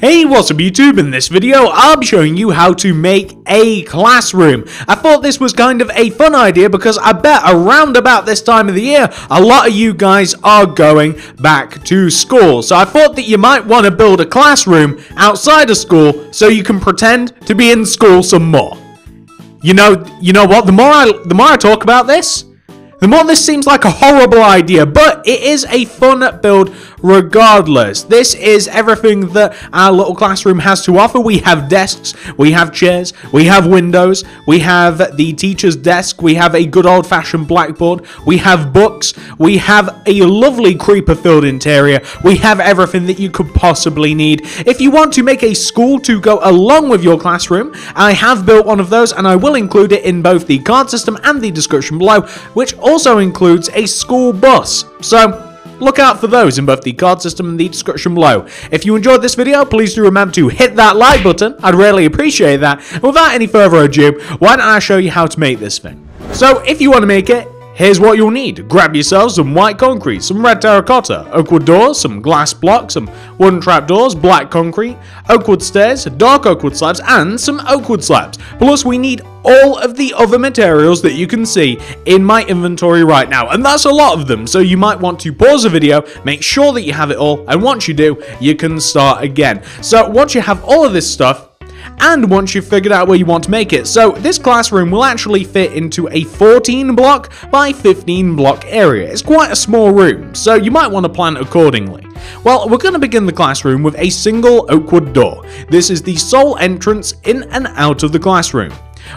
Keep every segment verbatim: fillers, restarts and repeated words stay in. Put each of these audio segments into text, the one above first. Hey, what's up YouTube? In this video I'll be showing you how to make a classroom. I thought this was kind of a fun idea because I bet around about this time of the year a lot of you guys are going back to school. So I thought that you might want to build a classroom outside of school so you can pretend to be in school some more. You know, you know what? The more I, the more I talk about this, the more this seems like a horrible idea, but it is a fun build regardless. This is everything that our little classroom has to offer. We have desks, we have chairs, we have windows, we have the teacher's desk, we have a good old-fashioned blackboard, we have books, we have a lovely creeper-filled interior, we have everything that you could possibly need. If you want to make a school to go along with your classroom, I have built one of those and I will include it in both the card system and the description below, which also includes a school bus, so look out for those in both the card system and the description below. If you enjoyed this video, please do remember to hit that like button. I'd really appreciate that. And without any further ado, why don't I show you how to make this thing? So if you want to make it, here's what you'll need. Grab yourselves some white concrete, some red terracotta, oak wood doors, some glass blocks, some wooden trapdoors, black concrete, oak wood stairs, dark oak wood slabs, and some oak wood slabs. Plus, we need all of the other materials that you can see in my inventory right now. And that's a lot of them, so you might want to pause the video, make sure that you have it all, and once you do, you can start again. So once you have all of this stuff, and once you've figured out where you want to make it. So this classroom will actually fit into a fourteen block by fifteen block area. It's quite a small room, so you might want to plan accordingly. Well, we're going to begin the classroom with a single oak wood door. This is the sole entrance in and out of the classroom.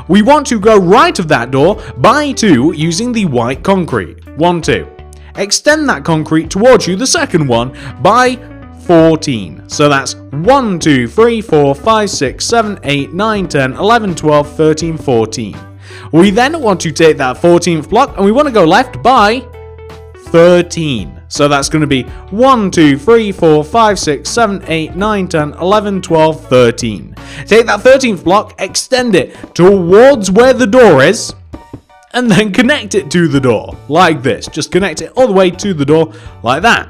We want to go right of that door by two using the white concrete. One, two. Extend that concrete towards you, the second one, by fourteen. So that's one, two, three, four, five, six, seven, eight, nine, ten, eleven, twelve, thirteen, fourteen. We then want to take that fourteenth block and we want to go left by thirteen. So that's going to be one, two, three, four, five, six, seven, eight, nine, ten, eleven, twelve, thirteen. Take that thirteenth block, extend it towards where the door is, and then connect it to the door, like this. Just connect it all the way to the door, like that.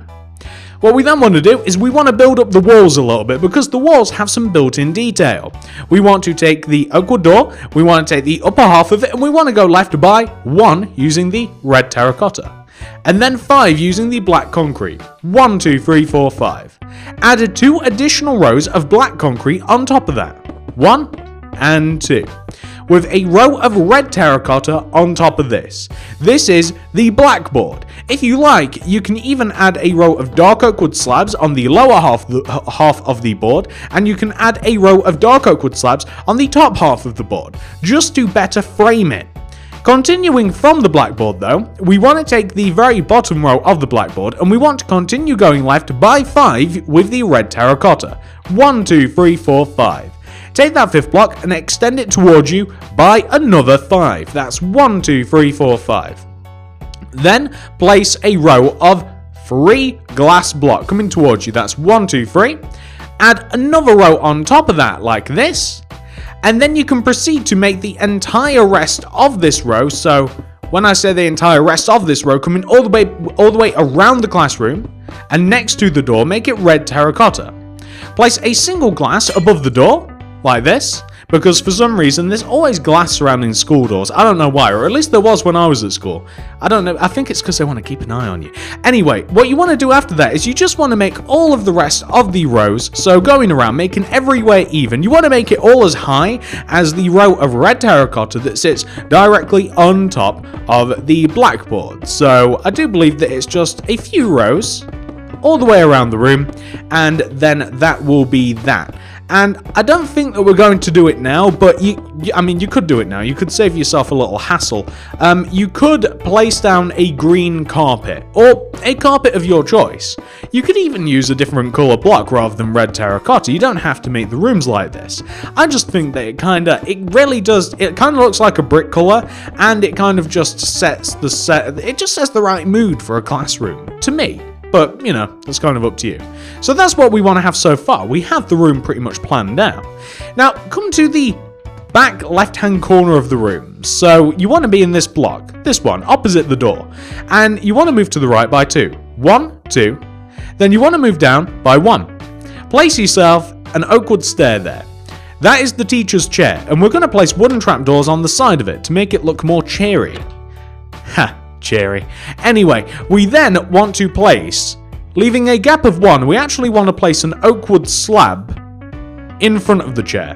What we then want to do is we want to build up the walls a little bit because the walls have some built-in detail. We want to take the oak wood door, we want to take the upper half of it, and we want to go left by one using the red terracotta. And then five using the black concrete. One, two, three, four, five. Add two additional rows of black concrete on top of that. One and two. With a row of red terracotta on top of this. This is the blackboard. If you like, you can even add a row of dark oak wood slabs on the lower half, the, half of the board, and you can add a row of dark oak wood slabs on the top half of the board, just to better frame it. Continuing from the blackboard though, we want to take the very bottom row of the blackboard and we want to continue going left by five with the red terracotta. One, two, three, four, five. Take that fifth block and extend it towards you by another five. That's one, two, three, four, five. Then place a row of three glass blocks coming towards you. That's one, two, three. Add another row on top of that like this. And then you can proceed to make the entire rest of this row. So when I say the entire rest of this row, coming all the way, all the way around the classroom and next to the door, make it red terracotta. Place a single glass above the door. Like this, because for some reason there's always glass surrounding school doors. I don't know why, or at least there was when I was at school. I don't know, I think it's because they want to keep an eye on you. Anyway, what you want to do after that is you just want to make all of the rest of the rows, so going around, making everywhere even. You want to make it all as high as the row of red terracotta that sits directly on top of the blackboard. So I do believe that it's just a few rows all the way around the room, and then that will be that. And I don't think that we're going to do it now, but you, you, I mean, you could do it now. You could save yourself a little hassle. Um, you could place down a green carpet, or a carpet of your choice. You could even use a different colour block rather than red terracotta. You don't have to make the rooms like this. I just think that it kind of, it really does, it kind of looks like a brick colour, and it kind of just sets the set, it just sets the right mood for a classroom, to me. But, you know, that's kind of up to you. So that's what we want to have so far. We have the room pretty much planned out. Now, come to the back left-hand corner of the room. So you want to be in this block, this one, opposite the door. And you want to move to the right by two. One, two. Then you want to move down by one. Place yourself an oak wood stair there. That is the teacher's chair, and we're going to place wooden trapdoors on the side of it to make it look more cheery. Ha, cheery. Anyway, we then want to place, leaving a gap of one, we actually want to place an oak wood slab in front of the chair.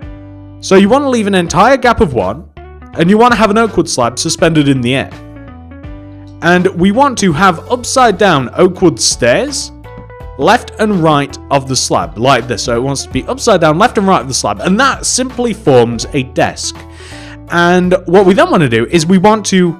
So you want to leave an entire gap of one, and you want to have an oak wood slab suspended in the air. And we want to have upside down oak wood stairs, left and right of the slab, like this. So it wants to be upside down, left and right of the slab, and that simply forms a desk. And what we then want to do is we want to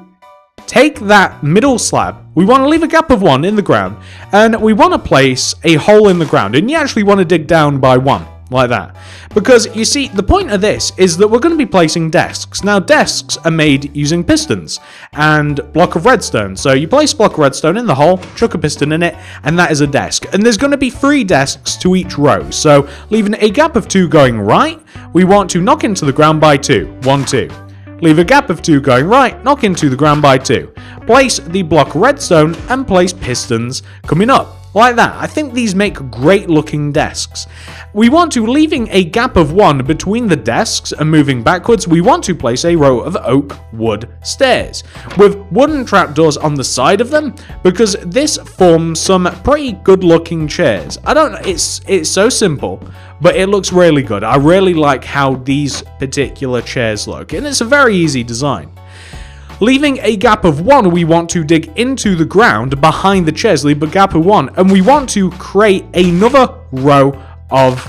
take that middle slab, we want to leave a gap of one in the ground, and we want to place a hole in the ground, and you actually want to dig down by one, like that. Because, you see, the point of this is that we're going to be placing desks. Now, desks are made using pistons and block of redstone. So you place a block of redstone in the hole, chuck a piston in it, and that is a desk. And there's going to be three desks to each row. So leaving a gap of two going right, we want to knock into the ground by two. One, two. Leave a gap of two going right, knock into the ground by two. Place the block redstone and place pistons coming up. Like that. I think these make great looking desks. We want to, leaving a gap of one between the desks and moving backwards, we want to place a row of oak wood stairs with wooden trapdoors on the side of them, because this forms some pretty good looking chairs. I don't know, it's, it's so simple, but it looks really good. I really like how these particular chairs look, and it's a very easy design. Leaving a gap of one, we want to dig into the ground behind the chairs, leave a gap of one, and we want to create another row of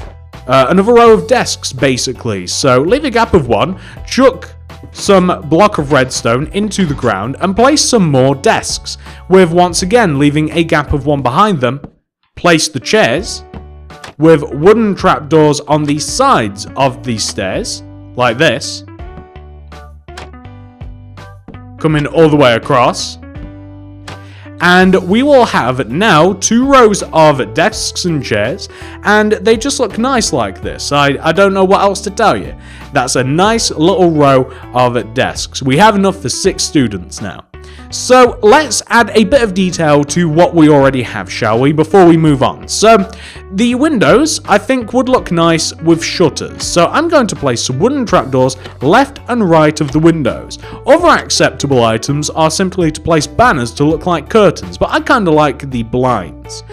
uh, another row of desks, basically. So leave a gap of one, chuck some block of redstone into the ground, and place some more desks, with once again leaving a gap of one behind them, place the chairs, with wooden trapdoors on the sides of these stairs, like this. Coming all the way across, and we will have now two rows of desks and chairs, and they just look nice like this. I, I don't know what else to tell you. That's a nice little row of desks. We have enough for six students now. So let's add a bit of detail to what we already have, shall we, before we move on. So the windows, I think, would look nice with shutters. So I'm going to place some wooden trapdoors left and right of the windows. Other acceptable items are simply to place banners to look like curtains, but I kind of like the blinds.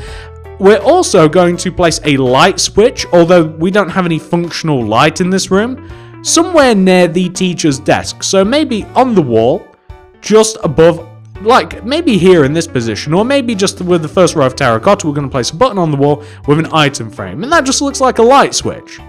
We're also going to place a light switch, although we don't have any functional light in this room, somewhere near the teacher's desk. So maybe on the wall, just above, like maybe here in this position, or maybe just with the first row of terracotta, we're going to place a button on the wall with an item frame, and that just looks like a light switch.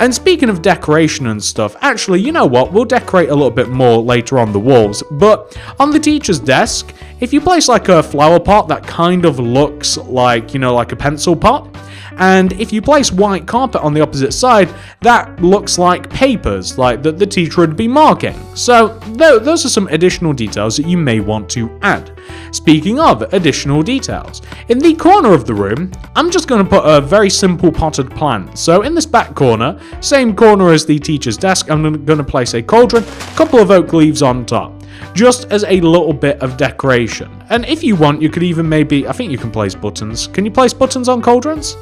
And speaking of decoration and stuff, actually, you know what, we'll decorate a little bit more later on the walls, but on the teacher's desk, if you place like a flower pot, that kind of looks like, you know, like a pencil pot, and if you place white carpet on the opposite side, that looks like papers, like that the teacher would be marking. So th those are some additional details that you may want to add. Speaking of additional details, in the corner of the room, I'm just going to put a very simple potted plant. So in this back corner, same corner as the teacher's desk, I'm going to place a cauldron, a couple of oak leaves on top, just as a little bit of decoration. And if you want, you could even maybe, I think you can place buttons. Can you place buttons on cauldrons?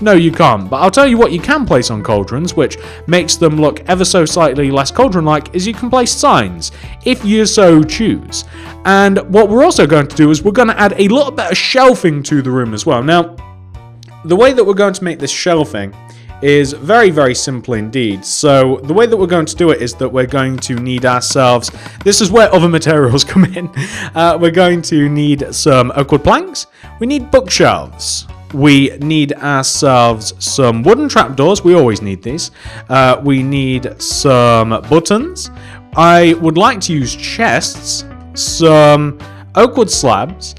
No, you can't, but I'll tell you what you can place on cauldrons, which makes them look ever so slightly less cauldron-like, is you can place signs, if you so choose. And what we're also going to do is we're going to add a little bit of shelving to the room as well. Now, the way that we're going to make this shelving is very, very simple indeed. So the way that we're going to do it is that we're going to need ourselves, this is where other materials come in, uh, we're going to need some oak wood planks, we need bookshelves, we need ourselves some wooden trapdoors, we always need these, uh, we need some buttons, I would like to use chests, some oak wood slabs,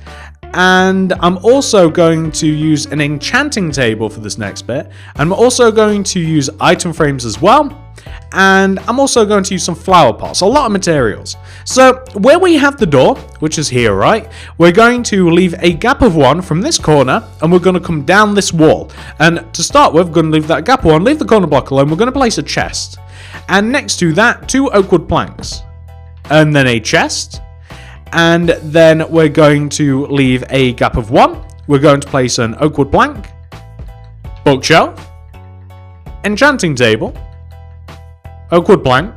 and I'm also going to use an enchanting table for this next bit. I'm also going to use item frames as well. And I'm also going to use some flower pots, a lot of materials. So where we have the door, which is here, right? We're going to leave a gap of one from this corner, and we're going to come down this wall. And to start with, we're going to leave that gap of one, leave the corner block alone. We're going to place a chest. And next to that, two oak wood planks. And then a chest. And then we're going to leave a gap of one. We're going to place an oak wood plank, bookshelf, enchanting table, oak wood plank.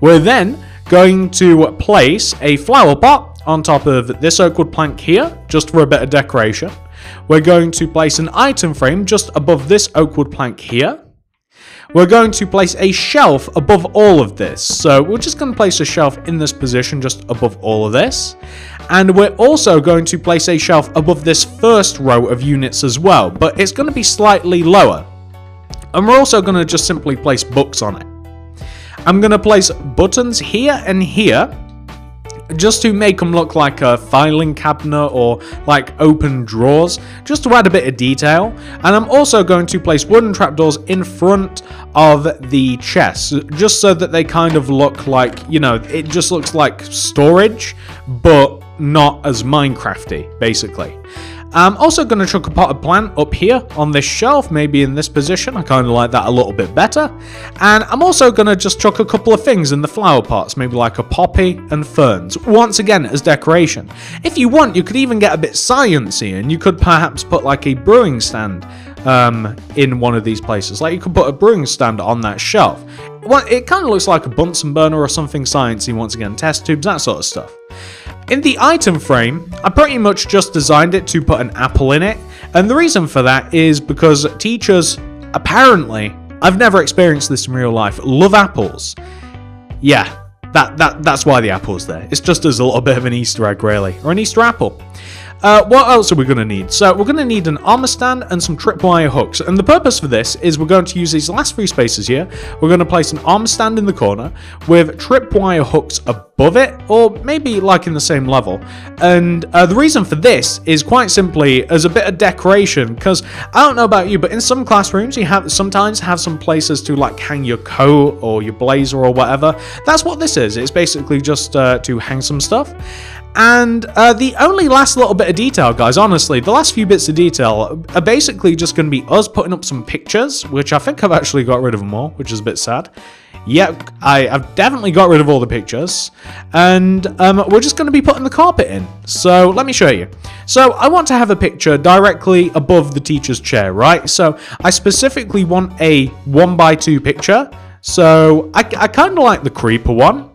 We're then going to place a flower pot on top of this oak wood plank here, just for a bit of decoration. We're going to place an item frame just above this oak wood plank here. We're going to place a shelf above all of this. So we're just going to place a shelf in this position just above all of this. And we're also going to place a shelf above this first row of units as well, but it's going to be slightly lower. And we're also going to just simply place books on it. I'm going to place buttons here and here, just to make them look like a filing cabinet or like open drawers, just to add a bit of detail. And I'm also going to place wooden trapdoors in front of the chests, just so that they kind of look like, you know, it just looks like storage, but not as Minecrafty, basically. I'm also going to chuck a pot of plant up here on this shelf, maybe in this position. I kind of like that a little bit better. And I'm also going to just chuck a couple of things in the flower pots, maybe like a poppy and ferns, once again as decoration. If you want, you could even get a bit sciencey, and you could perhaps put like a brewing stand um, in one of these places. Like you could put a brewing stand on that shelf. Well, it kind of looks like a Bunsen burner or something sciencey, once again, test tubes, that sort of stuff. In the item frame, I pretty much just designed it to put an apple in it, and the reason for that is because teachers, apparently, I've never experienced this in real life, love apples. Yeah, that, that that's why the apple's there. It's just as a little bit of an Easter egg, really, or an Easter apple. Uh, what else are we going to need? So we're going to need an armor stand and some tripwire hooks. And the purpose for this is we're going to use these last three spaces here. We're going to place an armor stand in the corner with tripwire hooks above it, or maybe like in the same level. And uh, the reason for this is quite simply as a bit of decoration, because I don't know about you, but in some classrooms you have sometimes have some places to like hang your coat or your blazer or whatever. That's what this is. It's basically just uh, to hang some stuff. And uh, the only last little bit of detail, guys, honestly, the last few bits of detail are basically just going to be us putting up some pictures, which I think I've actually got rid of them all, which is a bit sad. Yep, I, I've definitely got rid of all the pictures. And um, we're just going to be putting the carpet in. So let me show you. So I want to have a picture directly above the teacher's chair, right? So I specifically want a one by two picture. So I, I kind of like the creeper one.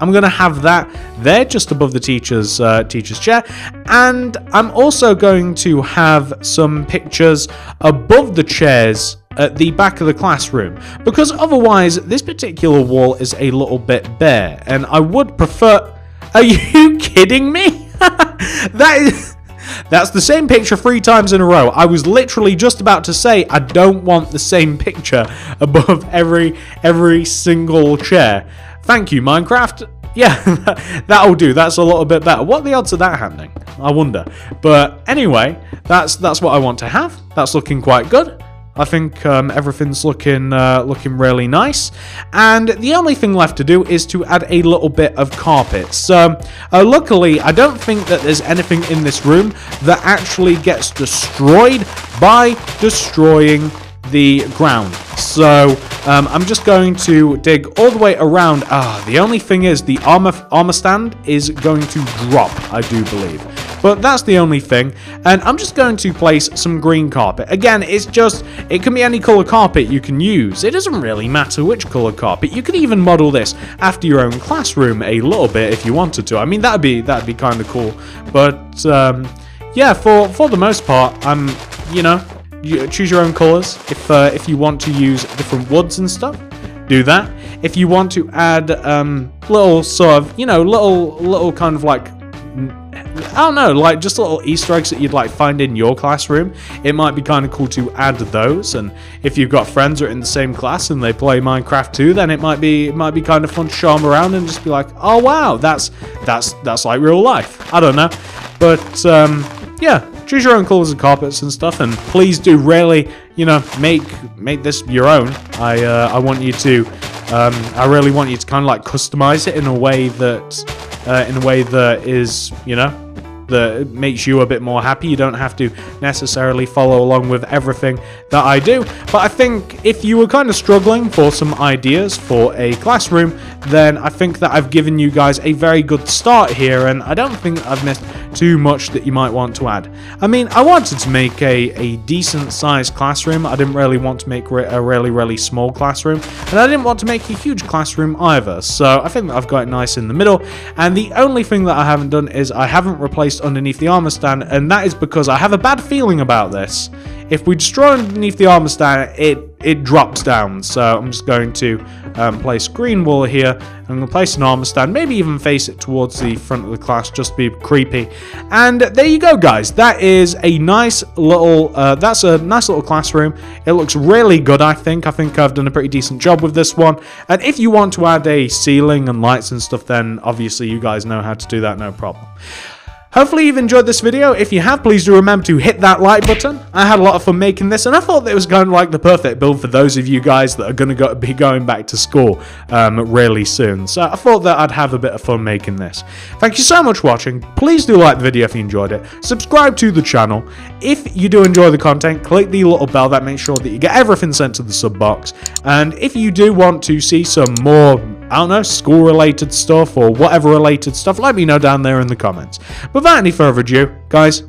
I'm going to have that there just above the teacher's uh, teacher's chair. And I'm also going to have some pictures above the chairs at the back of the classroom, because otherwise this particular wall is a little bit bare, and I would prefer... Are you kidding me? That is... That's the same picture three times in a row. I was literally just about to say I don't want the same picture above every every single chair. Thank you, Minecraft. Yeah, that'll do. That's a little bit better. What are the odds of that happening? I wonder. But anyway, that's that's what I want to have. That's looking quite good. I think um, everything's looking uh, looking really nice. And the only thing left to do is to add a little bit of carpet. So uh, luckily, I don't think that there's anything in this room that actually gets destroyed by destroying the ground. So um, I'm just going to dig all the way around. Ah, the only thing is the armor, armor stand is going to drop, I do believe. But that's the only thing. And I'm just going to place some green carpet. Again, it's just, it can be any color carpet you can use. It doesn't really matter which color carpet. You could even model this after your own classroom a little bit if you wanted to. I mean, that'd be, that'd be kind of cool. But um, yeah, for, for the most part, I'm, you know, you choose your own colors. If, uh, if you want to use different woods and stuff, do that. If you want to add um, little sort of, you know, little, little kind of like, I don't know, like just little Easter eggs that you'd like find in your classroom. It might be kind of cool to add those, and if you've got friends who are in the same class and they play Minecraft too, then it might be it might be kind of fun to show them around and just be like, oh wow, that's that's that's like real life. I don't know, but um, yeah, choose your own colors and carpets and stuff, and please do really, you know, make make this your own. I uh, I want you to, um, I really want you to kind of like customize it in a way that. Uh, in a way that is, you know, that makes you a bit more happy. You don't have to necessarily follow along with everything that I do. But I think if you were kind of struggling for some ideas for a classroom, then I think that I've given you guys a very good start here, and I don't think I've missed too much that you might want to add. I mean, I wanted to make a, a decent sized classroom. I didn't really want to make a really, really small classroom, and I didn't want to make a huge classroom either. So I think that I've got it nice in the middle. And the only thing that I haven't done is I haven't replaced underneath the armor stand, and that is because I have a bad feeling about this. If we destroy underneath the armor stand, it it drops down. So I'm just going to um, place green wool here. I'm going to place an armor stand, maybe even face it towards the front of the class, just to be creepy. And there you go, guys. That is a nice little, uh, that's a nice little classroom. It looks really good, I think. I think I've done a pretty decent job with this one. And if you want to add a ceiling and lights and stuff, then obviously you guys know how to do that, no problem. Hopefully you've enjoyed this video. If you have, please do remember to hit that like button. I had a lot of fun making this, and I thought that it was kind of like the perfect build for those of you guys that are going to go, be going back to school um, really soon. So I thought that I'd have a bit of fun making this. Thank you so much for watching. Please do like the video if you enjoyed it. Subscribe to the channel. If you do enjoy the content, click the little bell. That makes sure that you get everything sent to the sub box. And if you do want to see some more, I don't know, school related stuff or whatever related stuff, let me know down there in the comments. Without any further ado, guys,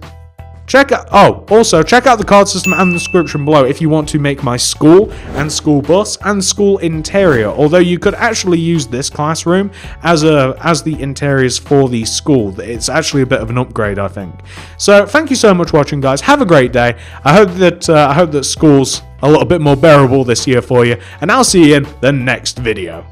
check out, oh, also check out the card system and the description below if you want to make my school and school bus and school interior. Although you could actually use this classroom as a as the interiors for the school. It's actually a bit of an upgrade, I think. So thank you so much for watching, guys. Have a great day. I hope that uh, I hope that school's a little bit more bearable this year for you, and I'll see you in the next video.